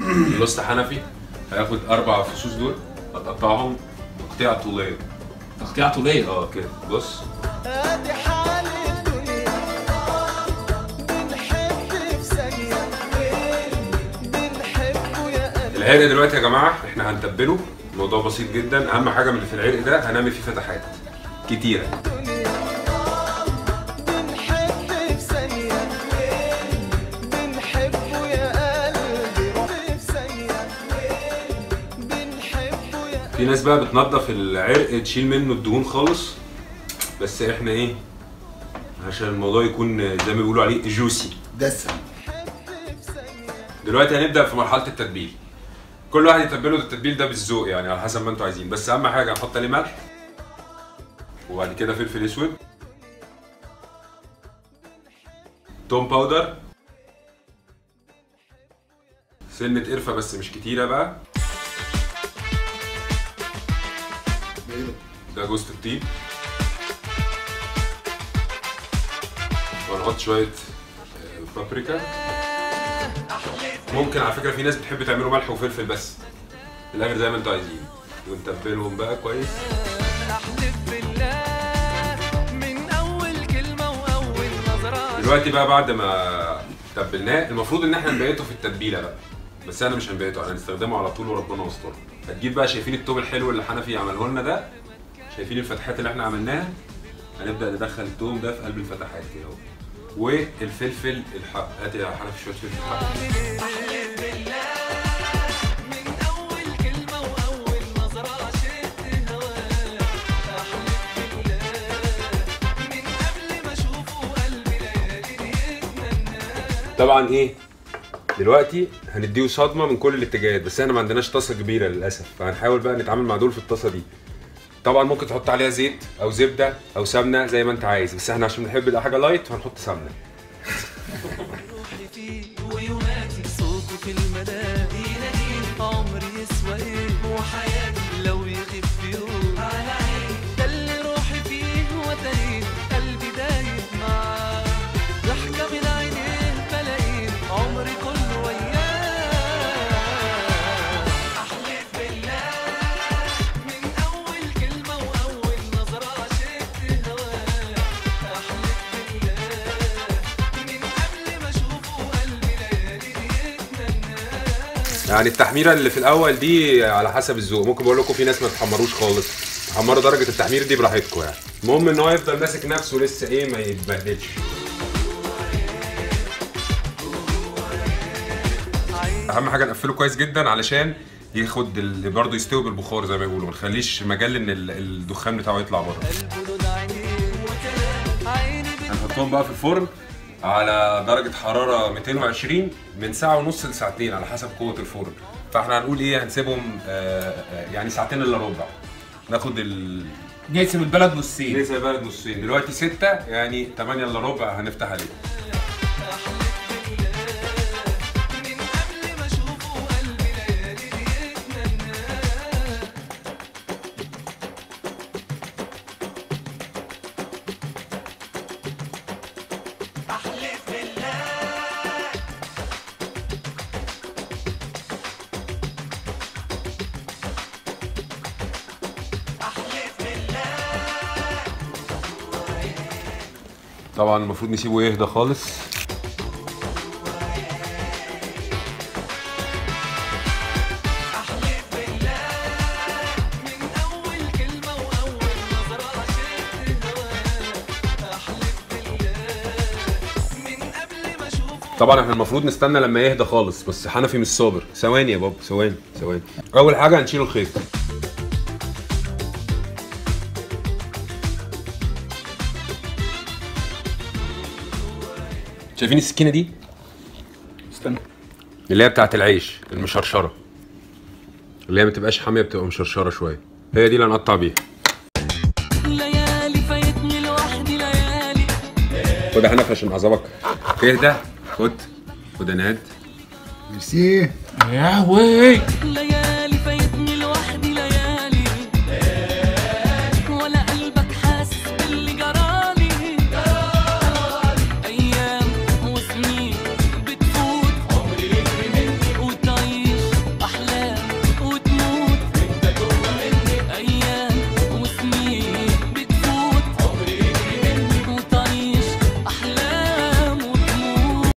اللوست حنفي هياخد 4 فصوص دول هتقطعهم تقطيعه طوليه. تقطيعه طوليه؟ اه كده بص. ادي حال الدنيا بنحب في ثانيه بنحبه يا قلبي. العرق دلوقتي يا جماعه احنا هنتبله، الموضوع بسيط جدا. اهم حاجه من اللي في العرق ده هنعمل فيه فتحات كتيره. في ناس بقى بتنضف العرق تشيل منه الدهون خالص، بس احنا ايه عشان الموضوع يكون زي ما بيقولوا عليه جوسي دسم. دلوقتي هنبدا في مرحله التتبيل، كل واحد يتبله التتبيل ده بالذوق يعني على حسب ما انتوا عايزين. بس اهم حاجه هنحط عليه ملح وبعد كده فلفل اسود، توم باودر، سنه قرفه بس مش كتيره بقى، ده جوزة الطيب، وهنحط شوية بابريكا. ممكن على فكرة في ناس بتحب تعمله ملح وفلفل بس، في الآخر زي ما انتوا عايزين. ونتبلهم بقى كويس. دلوقتي بقى بعد ما تبلناه المفروض إن احنا نبيته في التتبيلة بقى، بس أنا مش هنبيته، أنا هنستخدمه على طول وربنا يستر. هتجيب بقى شايفين التوم الحلو اللي حنفي عمله لنا ده، شايفين الفتحات اللي احنا عملناها، هنبدا ندخل التوم ده في قلب الفتحات كده اهو، والفلفل الحق. هات يا حنفي شويه فلفل حق. طبعا ايه دلوقتي هنديه صدمه من كل الاتجاهات، بس احنا ما عندناش طاسه كبيره للاسف، فهنحاول بقى نتعامل مع دول في الطاسه دي. طبعا ممكن تحط عليها زيت او زبده او سمنه زي ما انت عايز، بس احنا عشان بنحب الحاجه لايت هنحط سمنه. يعني التحميره اللي في الاول دي على حسب الذوق، ممكن بقول لكم في ناس ما تحمروش خالص، حمروا درجه التحمير دي براحتكم يعني. المهم ان هو يفضل ماسك نفسه لسه ايه ما يتبهدلش. اهم حاجه نقفله كويس جدا علشان ياخد برضه يستوي بالبخار زي ما بيقولوا، ما نخليش مجال ان الدخان بتاعه يطلع بره. هنحطهم بقى في الفرن على درجة حرارة 220 من ساعة ونص لساعتين على حسب قوة الفرن، فاحنا هنقول ايه هنسيبهم يعني ساعتين الا ربع. ناخد نقسم البلد نصين. نقسم البلد نصين، دلوقتي 6 يعني 8 الا ربع هنفتح عليه. طبعا المفروض نسيبه يهدى خالص. طبعا احنا المفروض نستنى لما يهدى خالص، بس حنفي مش صابر. ثواني يا بابا، ثواني ثواني. اول حاجه هنشيل الخيط. شايفين السكينه دي؟ استنى، اللي هي بتاعت العيش المشرشره. اللي هي ما تبقاش حاميه، بتبقى مشرشره شويه، هي دي اللي هنقطع بيها. ليالي فايتني لوحدي ليالي. خد يا حنف عشان اعصابك اهدى. خد خد يا نهاد. ميرسي. يا وي.